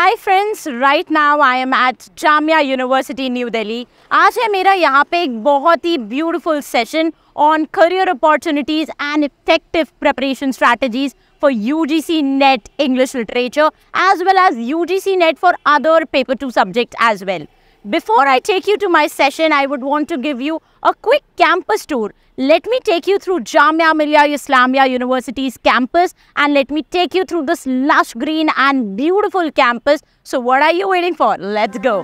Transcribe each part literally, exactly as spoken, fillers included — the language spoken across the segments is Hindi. Hi friends, right now I am at Jamia university new Delhi. आज है मेरा यहाँ पे एक बहुत ही beautiful session on career opportunities and effective preparation strategies for UGC NET English literature as well as UGC NET for other paper two subject as well. Before I take you to my session, I would want to give you a quick campus tour. Let me take you through Jamia Millia Islamia University's campus and let me take you through this lush green and beautiful campus. So what are you waiting for? Let's go.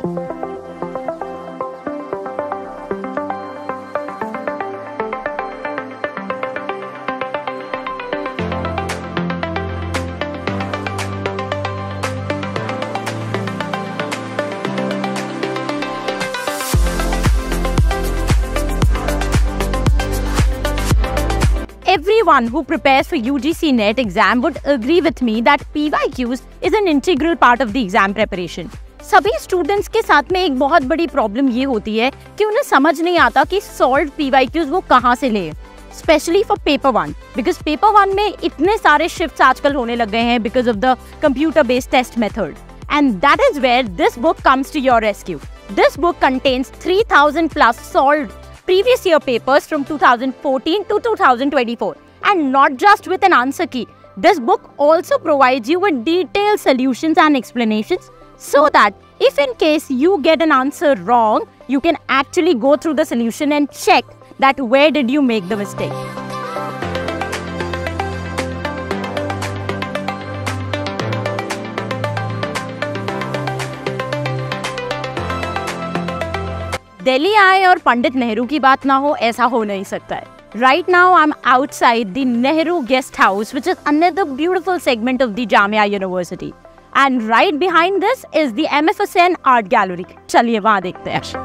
Everyone who prepares for U G C NET exam would agree with me that P Y Qs is an integral part of the exam preparation. सभी स्टूडेंट्स के साथ में एक बहुत बड़ी प्रॉब्लम ये होती है कि उन्हें समझ नहीं आता कि सॉल्व P Y Qs वो कहाँ से लें, specially for paper one, because paper one में इतने सारे शिफ्ट्स आजकल होने लग गए हैं because of the computer based test method and that is where this book comes to your rescue. This book contains three thousand plus solve previous year papers from two thousand fourteen to two thousand twenty-four, and not just with an answer key. This book also provides you with detailed solutions and explanations so that if in case you get an answer wrong, you can actually go through the solution and check that where did you make the mistake. Delhi आए और पंडित नेहरू की बात ना हो, ऐसा हो नहीं सकता है। Right now I am outside the Nehru guest house which is another beautiful segment of the Jamia university and right behind this is the MSN art gallery. चलिए वहाँ देखते हैं।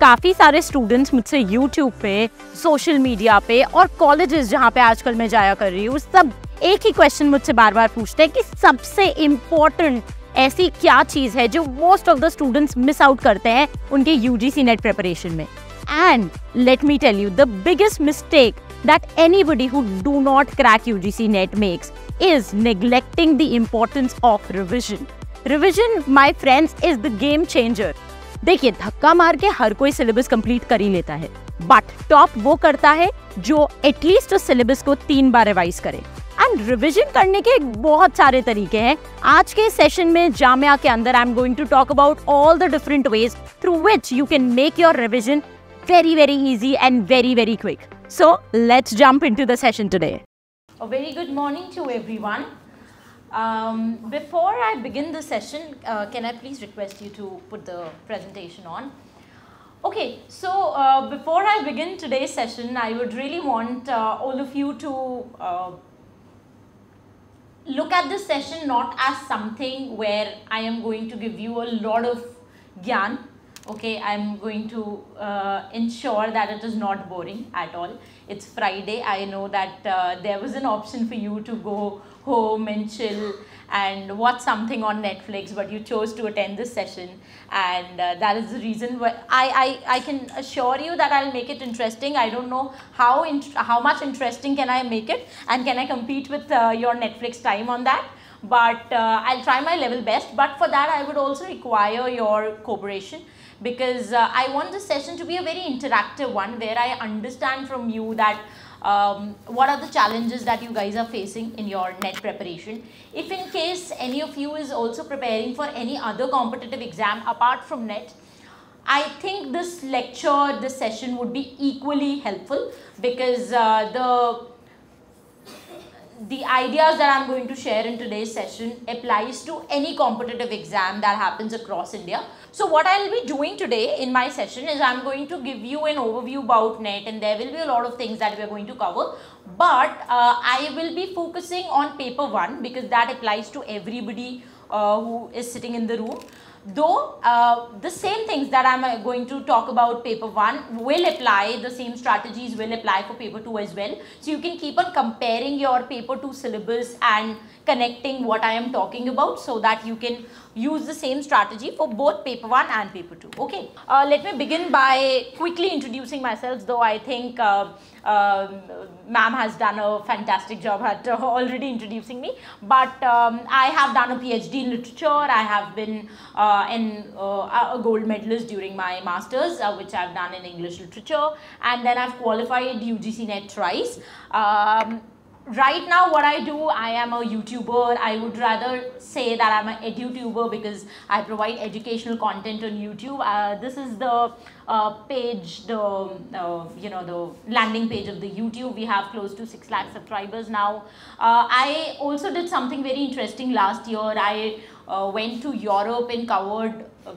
काफ़ी सारे स्टूडेंट्स मुझसे यूट्यूब पे, सोशल मीडिया पे और कॉलेजेस जहाँ पे आजकल मैं जाया कर रही हूँ, सब एक ही क्वेश्चन मुझसे बार बार पूछते हैं कि सबसे इम्पोर्टेंट ऐसी क्या चीज़ है जो most of the students miss out करते हैं उनके यूजीसी नेट प्रिपरेशन में। And let me tell you the biggest mistake that anybody who do not crack UGC NET makes is neglecting the importance of revision. Revision my friends is the game changer. देखिए, धक्का मार के हर कोई सिलेबस कंप्लीट कर ही लेता है, बट टॉप वो करता है जो एटलीस्ट उस सिलेबस को तीन बार रिवाइज करे। एंड रिवीजन करने के बहुत सारे तरीके हैं। आज के सेशन में जामिया के अंदर I am going to talk about all the different ways through which you can make your revision very very easy and very very quick. So let's jump into the session today. A very good morning to everyone. Um, before I begin the session, uh, can I please request you to put the presentation on? Okay, so uh, before I begin today's session, I would really want uh, all of you to uh, look at this session not as something where I am going to give you a lot of gyan. Okay, I am going to uh, ensure that it is not boring at all. It's Friday. I know that uh, there was an option for you to go home and chill and watch something on Netflix, but you chose to attend this session, and uh, that is the reason why I, I, I can assure you that I'll make it interesting. I don't know how, in, how much interesting can I make it, and can I compete with uh, your Netflix time on that? But uh, I'll try my level best, but for that I would also require your cooperation, because uh, I want this session to be a very interactive one where I understand from you that um, what are the challenges that you guys are facing in your NET preparation. If in case any of you is also preparing for any other competitive exam apart from NET, I think this lecture, this session would be equally helpful, because uh, the The ideas that I'm going to share in today's session applies to any competitive exam that happens across India. So what I'll be doing today in my session is I'm going to give you an overview about NET, and there will be a lot of things that we're going to cover. But uh, I will be focusing on paper one, because that applies to everybody uh, who is sitting in the room. though uh, the same things that I'm going to talk about paper one will apply, the same strategies will apply for paper two as well. So you can keep on comparing your paper two syllabus and connecting what I am talking about so that you can use the same strategy for both paper one and paper two. Okay, uh, let me begin by quickly introducing myself, though I think uh, uh, ma'am has done a fantastic job at uh, already introducing me, but um, I have done a PhD in literature. I have been uh, and uh, a gold medalist during my masters, uh, which I've done in English literature, and then I've qualified U G C net thrice. Um, right now what I do, I am a YouTuber. I would rather say that I'm an edutuber because I provide educational content on YouTube. Uh, this is the uh, page, the uh, you know, the landing page of the YouTube. We have close to six lakh subscribers now. Uh, I also did something very interesting last year. I Uh, went to Europe and covered uh,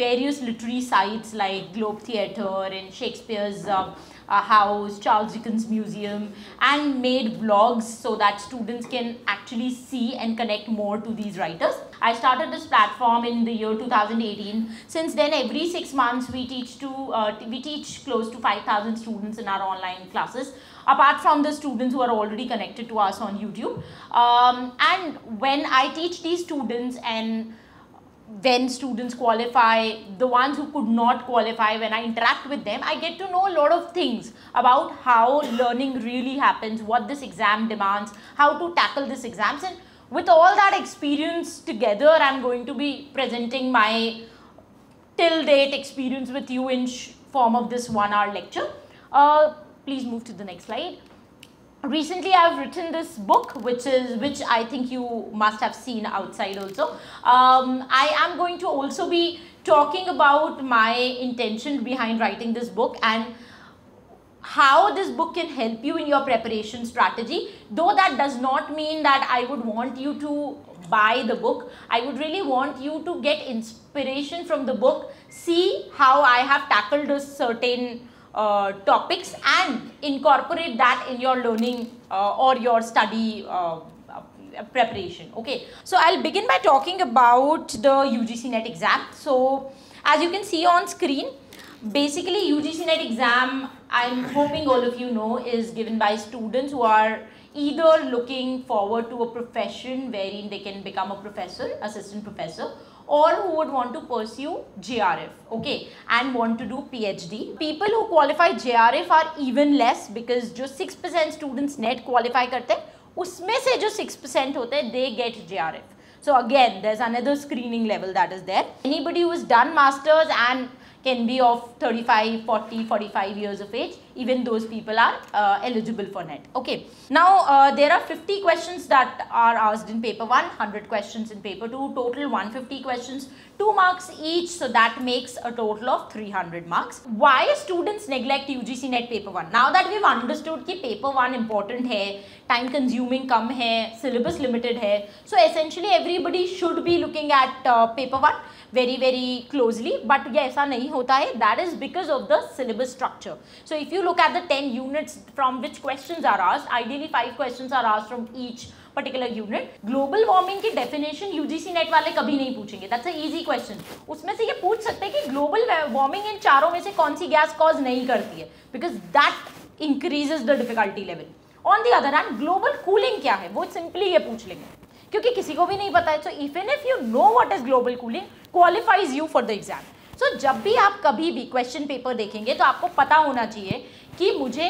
various literary sites like Globe Theatre and Shakespeare's uh, uh, House, Charles Dickens Museum, and made blogs so that students can actually see and connect more to these writers. I started this platform in the year two thousand eighteen. Since then, every six months we teach to uh, we teach close to five thousand students in our online classes, apart from the students who are already connected to us on YouTube. Um, and when I teach these students and when students qualify, the ones who could not qualify, when I interact with them, I get to know a lot of things about how learning really happens, what this exam demands, how to tackle these exams. And with all that experience together, I'm going to be presenting my till date experience with you in form of this one hour lecture. Uh, Please move to the next slide. Recently, I've written this book, which is which I think you must have seen outside also. Um, I am going to also be talking about my intention behind writing this book and how this book can help you in your preparation strategy. Though that does not mean that I would want you to buy the book. I would really want you to get inspiration from the book, see how I have tackled a certain Uh, topics and incorporate that in your learning uh, or your study uh, preparation. Okay, so I'll begin by talking about the U G C net exam. So as you can see on screen, basically U G C net exam, I'm hoping all of you know, is given by students who are either looking forward to a profession wherein they can become a professor, assistant professor, or who would want to pursue J R F, okay, and want to do PhD. People who qualify J R F are even less because जो six percent students net qualify करते हैं, उसमें से जो six percent होते हैं, they get J R F. So again, there's another screening level that is there. Anybody who has done masters and can be of thirty-five, forty, forty-five years of age, even those people are uh, eligible for net. Okay, now uh, there are fifty questions that are asked in paper one, one hundred questions in paper two, total one hundred fifty questions, two marks each, so that makes a total of three hundred marks. Why students neglect U G C net paper one? Now that we've understood that paper one important hai, time consuming kam hai, syllabus limited hai, so essentially everybody should be looking at uh, paper one very very closely, but yeah, aisa nahi hota hai. That is because of the syllabus structure. So if you look at the ten units from which questions are asked, ideally five questions are asked from each particular unit. Global warming की definition U G C net वाले कभी नहीं पूछेंगे. That's an easy question. उसमें से ये पूछ सकते हैं कि global warming इन चारों में से कौन सी गैस cause नहीं करती है, because that increases the difficulty level. On the other hand, global cooling क्या है, वो simply ये पूछ लेंगे क्योंकि किसी को भी नहीं पता है. So even if you know what is global cooling, qualifies you for the exam. So जब भी आप कभी भी question paper देखेंगे तो आपको पता होना चाहिए कि मुझे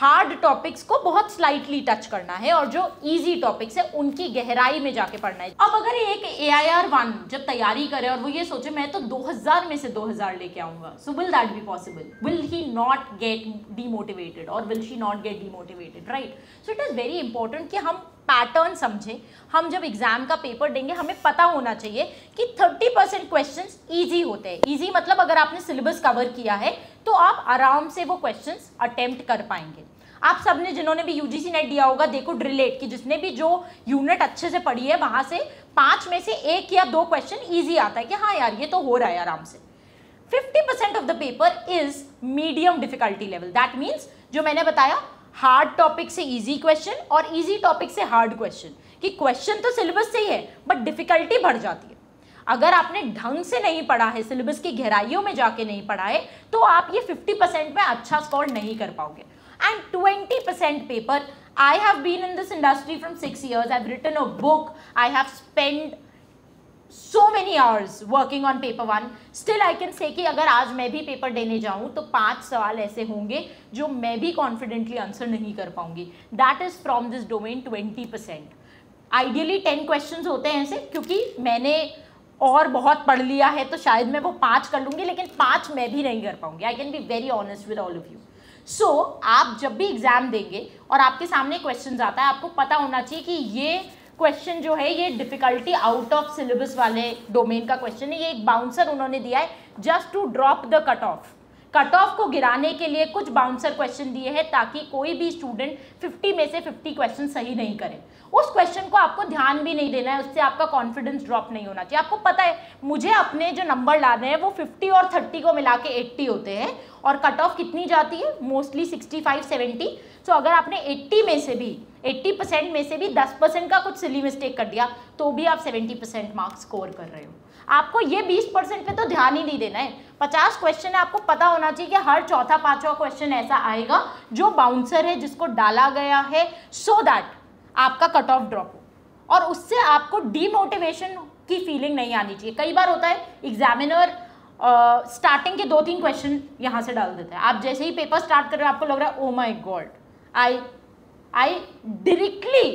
हार्ड टॉपिक्स को बहुत स्लाइटली टच करना है और जो इजी टॉपिक्स है उनकी गहराई में जाके पढ़ना है. अब अगर एक A I R one जब तैयारी करे और वो ये सोचे मैं तो two thousand में से two thousand लेके आऊँगा, so will that be possible? Will he not get demotivated or will she not get demotivated, right? So it is very important कि हम पैटर्न समझें. हम जब एग्ज़ाम का पेपर देंगे हमें पता होना चाहिए कि thirty percent क्वेश्चंस इजी होते हैं. इजी मतलब अगर आपने सिलेबस कवर किया है तो आप आराम से वो क्वेश्चंस अटेम्प्ट कर पाएंगे. आप सब ने जिन्होंने भी U G C net दिया होगा, देखो ड्रिलेट कि जिसने भी जो यूनिट अच्छे से पढ़ी है वहाँ से पाँच में से एक या दो क्वेश्चन ईजी आता है कि हाँ यार ये तो हो रहा है आराम से. fifty percent of the paper is medium difficulty level. That means जो मैंने बताया, हार्ड टॉपिक से इजी क्वेश्चन और इजी टॉपिक से हार्ड क्वेश्चन, कि क्वेश्चन तो सिलेबस से ही है बट डिफिकल्टी बढ़ जाती है. अगर आपने ढंग से नहीं पढ़ा है, सिलेबस की गहराइयों में जाके नहीं पढ़ा है, तो आप ये फिफ्टी परसेंट में अच्छा स्कोर नहीं कर पाओगे. And twenty percent paper. I have been in this industry from six years. I've written a book. I have spent so many hours working on paper one. Still I can say कि अगर आज मैं भी paper देने जाऊँ तो पाँच सवाल ऐसे होंगे जो मैं भी confidently answer नहीं कर पाऊँगी. That is from this domain twenty percent. Ideally ten questions होते हैं ऐसे, क्योंकि मैंने और बहुत पढ़ लिया है तो शायद मैं वो पाँच कर लूँगी, लेकिन पाँच मैं भी नहीं कर पाऊँगी. I can be very honest with all of you. So आप जब भी एग्ज़ाम देंगे और आपके सामने क्वेश्चन आता है, आपको पता होना चाहिए कि ये क्वेश्चन जो है ये डिफ़िकल्टी आउट ऑफ सिलेबस वाले डोमेन का क्वेश्चन है. ये एक बाउंसर उन्होंने दिया है just to drop the cut off. Cut off को गिराने के लिए कुछ बाउंसर क्वेश्चन दिए हैं ताकि कोई भी स्टूडेंट फिफ्टी में से फिफ्टी क्वेश्चन सही नहीं करे. उस क्वेश्चन को आपको ध्यान भी नहीं देना है, उससे आपका कॉन्फिडेंस ड्रॉप नहीं होना चाहिए. आपको पता है मुझे अपने जो नंबर लाने हैं वो फिफ्टी और थर्टी को मिला के एट्टी होते हैं और कट ऑफ कितनी जाती है, mostly sixty five seventy. So अगर आपने एट्टी में से भी एट्टी परसेंट में से भी टेन परसेंट का कुछ सिली मिस्टेक कर दिया तो भी आप सेवेंटी परसेंट मार्क्स स्कोर कर रहे हो. आपको ये ट्वेंटी परसेंट पे तो ध्यान ही नहीं देना है. फिफ्टी क्वेश्चन है, आपको पता होना चाहिए कि हर चौथा पांचवा क्वेश्चन ऐसा आएगा जो बाउंसर है, जिसको डाला गया है सो so दैट आपका कट ऑफ ड्रॉप हो और उससे आपको डीमोटिवेशन की फीलिंग नहीं आनी चाहिए. कई बार होता है एग्जामिनर स्टार्टिंग uh, के दो तीन क्वेश्चन यहाँ से डाल देता है. आप जैसे ही पेपर स्टार्ट कर रहे हो आपको लग रहा है oh my god, I I directly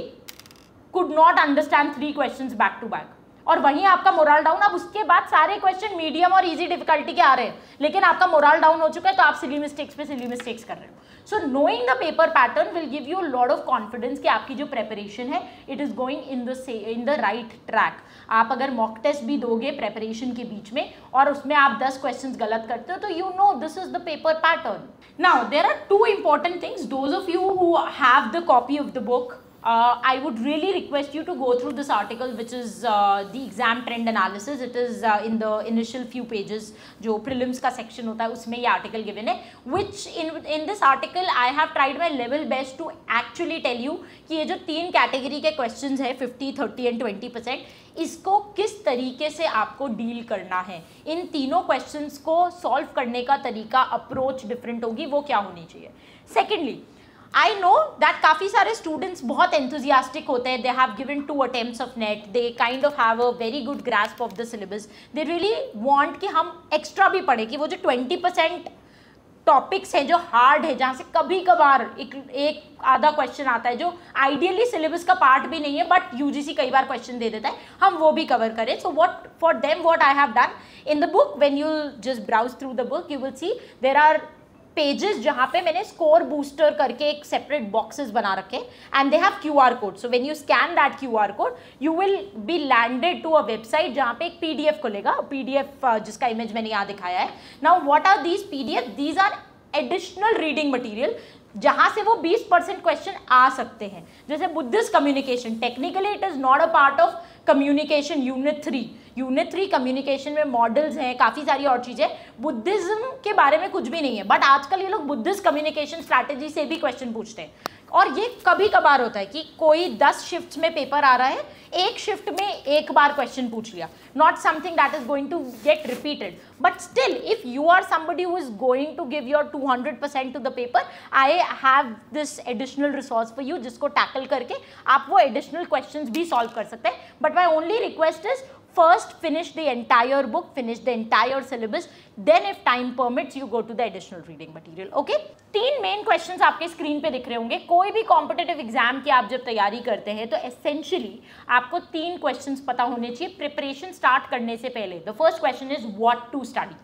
could not understand three questions back to back, और वहीं आपका मोरल डाउन. अब उसके बाद सारे क्वेश्चन मीडियम और इजी डिफिकल्टी के आ रहे हैं, लेकिन आपका मोरल डाउन हो चुका है तो आप सिली मिस्टेक्स पे सिली मिस्टेक्स कर रहे हो. So knowing the paper pattern will give you lot of confidence कि आपकी जो प्रेपरेशन है it is going in the in the right track. आप अगर मॉक टेस्ट भी दोगे प्रेपरेशन के बीच में और उसमें आप दस क्वेश्चन गलत करते हो तो you know this is the paper pattern. Now there are two important things. Those of you who have the copy of the book, Uh, I would really request you to go through this article which is uh, the exam trend analysis. It is uh, in the initial few pages जो prelims का section होता है उसमें ये article given है, which in in this article I have tried my level best to actually tell you कि ये जो तीन category के questions है fifty thirty and twenty percent, इसको किस तरीके से आपको deal करना है. इन तीनों questions को solve करने का तरीका approach different होगी, वो क्या होनी चाहिए. Secondly, आई नो दैट काफ़ी सारे स्टूडेंट्स बहुत एंथुजियास्टिक होते हैं. They have given two attempts of NET, they kind of have a very good grasp of the syllabus, they really want कि हम एक्स्ट्रा भी पढ़ें, कि वो जो ट्वेंटी परसेंट टॉपिक्स हैं जो हार्ड है, जहाँ से कभी कभार एक, एक आधा क्वेश्चन आता है जो आइडियली सिलेबस का पार्ट भी नहीं है बट यूजीसी कई बार क्वेश्चन दे देता है, हम वो भी कवर करें. So what for them what I have done in the book, when you just browse through the book you will see there are pages जहाँ पे मैंने स्कोर बूस्टर करके एक सेपरेट बॉक्सेस बना रखे and they have QR code. So when you scan that QR code you will be landed to a website जहाँ पे एक पीडीएफ खुलेगा, पीडीएफ जिसका इमेज मैंने यहाँ दिखाया है. Now what are these PDF? These are additional reading material जहाँ से वो ट्वेंटी परसेंट क्वेश्चन आ सकते हैं. जैसे Buddhist communication, technically it is not a part of communication unit three. Unit three communication में मॉडल्स हैं, काफ़ी सारी और चीज़ें, बुद्धिज़्म के बारे में कुछ भी नहीं है, बट आजकल ये लोग बुद्धिस्ट कम्युनिकेशन स्ट्रैटेजी से भी क्वेश्चन पूछते हैं. और ये कभी कभार होता है कि कोई दस शिफ्ट्स में पेपर आ रहा है, एक शिफ्ट में एक बार क्वेश्चन पूछ लिया, not something that is going to get repeated, but still if you are somebody who is going to give your two hundred percent to the paper, I have this additional resource for you जिसको टैकल करके आप वो एडिशनल क्वेश्चन भी सॉल्व कर सकते हैं. But my only request is first finish the entire book, finish the entire syllabus, then if time permits you go to the additional reading material. Okay, तीन main questions आपके screen पे दिख रहे होंगे. कोई भी competitive exam की आप जब तैयारी करते हैं तो essentially आपको तीन questions पता होने चाहिए preparation start करने से पहले. The first question is what to study.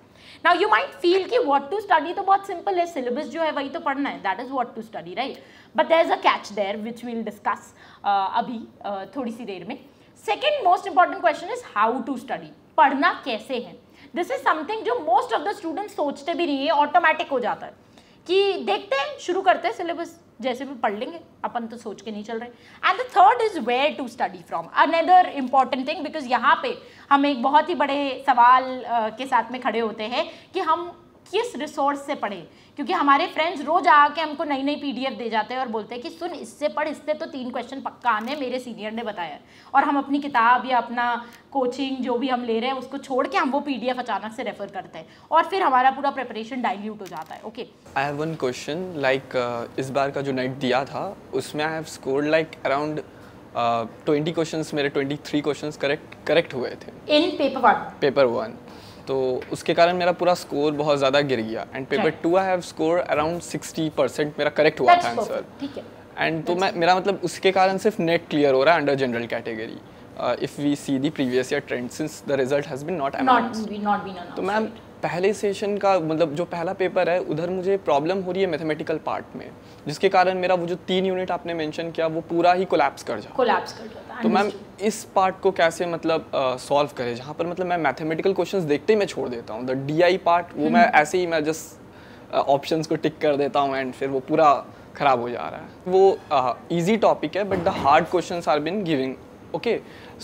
Now you might feel कि what to study तो बहुत simple है, syllabus जो है वही तो पढ़ना है, that is what to study, right? But there is a catch there which we will discuss uh, अभी uh, थोड़ी सी देर में. Second most important question is how to study, पढ़ना कैसे है. दिस इज समथिंग जो मोस्ट ऑफ द स्टूडेंट सोचते भी नहीं है, ऑटोमेटिक हो जाता है कि देखते हैं, शुरू करते हैं सिलेबस, जैसे भी पढ़ लेंगे, अपन तो सोच के नहीं चल रहे. And the third is where to study from, another important thing, because यहाँ पे हम एक बहुत ही बड़े सवाल के साथ में खड़े होते हैं कि हम किस रिसोर्स से पढ़े, क्योंकि हमारे फ्रेंड्स रोज आके हमको नई नई पीडीएफ दे जाते हैं और बोलते हैं कि सुन इससे पढ़, इससे तो तीन क्वेश्चन पक्का आने, मेरे सीनियर ने बताया। और हम अपनी किताब या अपना कोचिंग जो भी हम ले रहे हैं उसको छोड़ के हम वो पीडीएफ अचानक से रेफर करते हैं और फिर हमारा पूरा प्रिपरेशन डाइल्यूट हो जाता है। Okay, I have one question, like इस बार का जो नेट दिया था उसमें I have scored like around twenty questions, मेरे twenty three question correct correct हुए थे in paper one paper one तो उसके कारण मेरा पूरा स्कोर बहुत ज़्यादा गिर गया। And paper two I have score around sixty percent मेरा करेक्ट हुआ था आंसर, ठीक है। एंड तो मैं मेरा मतलब उसके कारण सिर्फ नेट क्लियर हो रहा है under general category. If we see the previous year trend since the result has been not announced. तो मैम पहले सेशन का मतलब जो पहला पेपर है उधर मुझे प्रॉब्लम हो रही है मैथमेटिकल पार्ट में, जिसके कारण मेरा वो जो तीन यूनिट आपने मेंशन किया वो पूरा ही कोलैप्स कर जाता कोलैप्स कर जाता तो मैम इस पार्ट को कैसे मतलब सॉल्व uh, करें, जहाँ पर मतलब मैं मैथमेटिकल क्वेश्चंस देखते ही मैं छोड़ देता हूँ। द डी आई पार्ट वो मैं ऐसे ही मैं जस्ट ऑप्शन uh, को टिक कर देता हूँ एंड फिर वो पूरा खराब हो जा रहा है। वो ईजी uh, टॉपिक है but the hard question are been giving. Okay,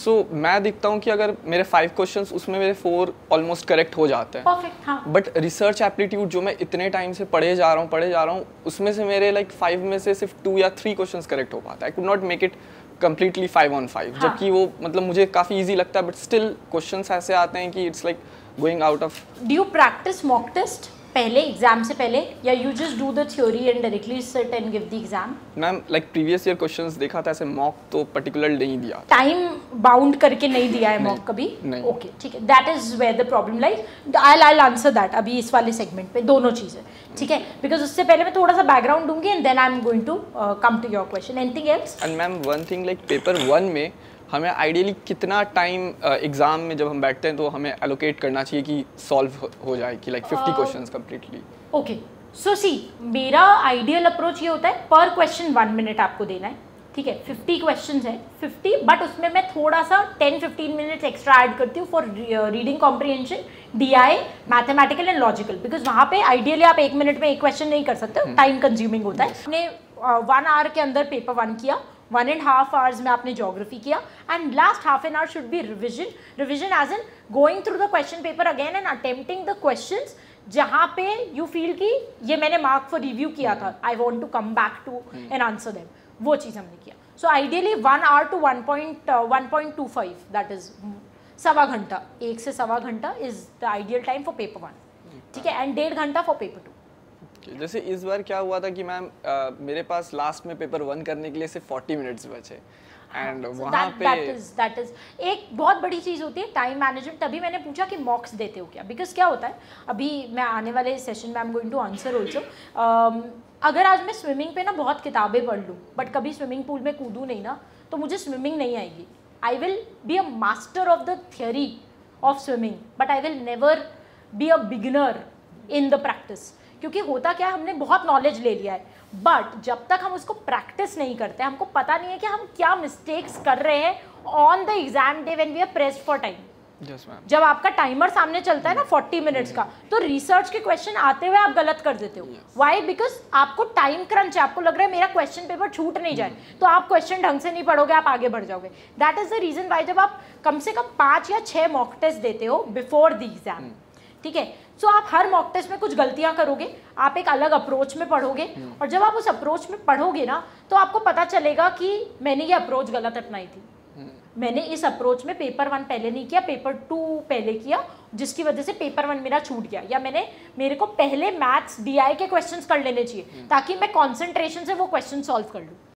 so मैं देखता हूँ कि अगर मेरे फाइव क्वेश्चंस उसमें मेरे फोर ऑलमोस्ट करेक्ट हो जाते हैं परफेक्ट, हाँ। बट रिसर्च एप्टीट्यूड जो मैं इतने टाइम से पढ़े जा रहा हूँ पढ़े जा रहा हूँ उसमें से मेरे लाइक like, फाइव में से सिर्फ टू या थ्री क्वेश्चंस करेक्ट हो पाता है। I could not make it completely five on five, जबकि वो मतलब मुझे काफ़ी ईजी लगता है बट स्टिल क्वेश्चंस ऐसे आते हैं कि it's like going out of. Do you practice mock test पहले एग्जाम से पहले या you just do the theory and directly sit and give the exam? Ma'am like previous year questions देखा था, ऐसे मॉक तो पर्टिकुलर नहीं दिया, टाइम बाउंड करके नहीं दिया है मॉक कभी। ओके, ठीक है, that is where the problem lies. I I answer that अभी इस वाले सेगमेंट पे दोनों चीजें, ठीक है, बिकॉज उससे पहले मैं थोड़ा सा बैकग्राउंड दूंगी and then I am going to come to your question. Anything else? And ma'am one thing, like paper one में हमें आइडियली कितना टाइम एग्ज़ाम uh, में जब हम बैठते हैं तो हमें एलोकेट करना चाहिए कि सॉल्व हो, हो जाए कि like fifty questions completely? Okay, so see मेरा आइडियल अप्रोच ये होता है पर क्वेश्चन वन मिनट आपको देना है, ठीक है। फिफ्टी क्वेश्चंस है फिफ्टी, बट उसमें मैं थोड़ा सा ten fifteen minutes extra add करती हूँ for reading comprehension, D I, mathematical and logical, because वहाँ पे आइडियली आप एक मिनट में एक क्वेश्चन नहीं कर सकते, टाइम कंज्यूमिंग होता है। हमने वन आवर के अंदर पेपर वन किया, वन एंड हाफ आवर्स में आपने ज्योग्राफी किया and last half an hour should be revision. Revision as in going through the question paper again and attempting the questions जहाँ पे यू फील कि ये मैंने मार्क फॉर रिव्यू किया था, I want to come back to and answer them, वो चीज़ हमने किया। So ideally one hour to one point one point two five that is सवा घंटा, एक से सवा घंटा is the ideal time for paper one, ठीक है, एंड डेढ़ घंटा फॉर पेपर टू। जैसे इस बार क्या हुआ था कि मैम मेरे पास लास्ट में पेपर वन करने के लिए सिर्फ चालीस मिनट्स बचे एंड वहाँ पे that is, that is, एक बहुत बड़ी चीज़ होती है टाइम मैनेजमेंट। तभी मैंने पूछा कि मॉक्स देते हो क्या, बिकॉज क्या होता है अभी मैं आने वाले सेशन में I am going to answer also. अगर आज मैं स्विमिंग पे ना बहुत किताबें पढ़ लूँ बट कभी स्विमिंग पूल में कूदूँ नहीं ना, तो मुझे स्विमिंग नहीं आएगी। I will be a master of the theory of swimming but I will never be a beginner in the practice, क्योंकि होता क्या है हमने बहुत नॉलेज ले लिया है बट जब तक हम उसको प्रैक्टिस नहीं करते हमको पता नहीं है कि हम क्या मिस्टेक्स कर रहे हैं on the exam day when we are pressed for time. Yes ma'am, जब आपका टाइमर सामने चलता है ना चालीस मिनट्स का, तो रिसर्च के क्वेश्चन आते हुए आप गलत कर देते हो। व्हाई? बिकॉज आपको टाइम क्रंच है, आपको लग रहा है मेरा क्वेश्चन पेपर छूट नहीं जाए, तो आप क्वेश्चन ढंग से नहीं पढ़ोगे, आप आगे बढ़ जाओगे। That is the reason why जब आप कम से कम पाँच या छः मॉक टेस्ट देते हो बिफोर द एग्जाम, ठीक है, सो so, आप हर मॉक टेस्ट में कुछ गलतियां करोगे, आप एक अलग अप्रोच में पढ़ोगे और जब आप उस अप्रोच में पढ़ोगे ना तो आपको पता चलेगा कि मैंने ये अप्रोच गलत अपनाई थी, मैंने इस अप्रोच में पेपर वन पहले नहीं किया, पेपर टू पहले किया, जिसकी वजह से पेपर वन मेरा छूट गया, या मैंने मेरे को पहले मैथ्स डी आई के क्वेश्चंस कर लेने चाहिए ताकि मैं कॉन्सेंट्रेशन से वो क्वेश्चन सॉल्व कर लूँ।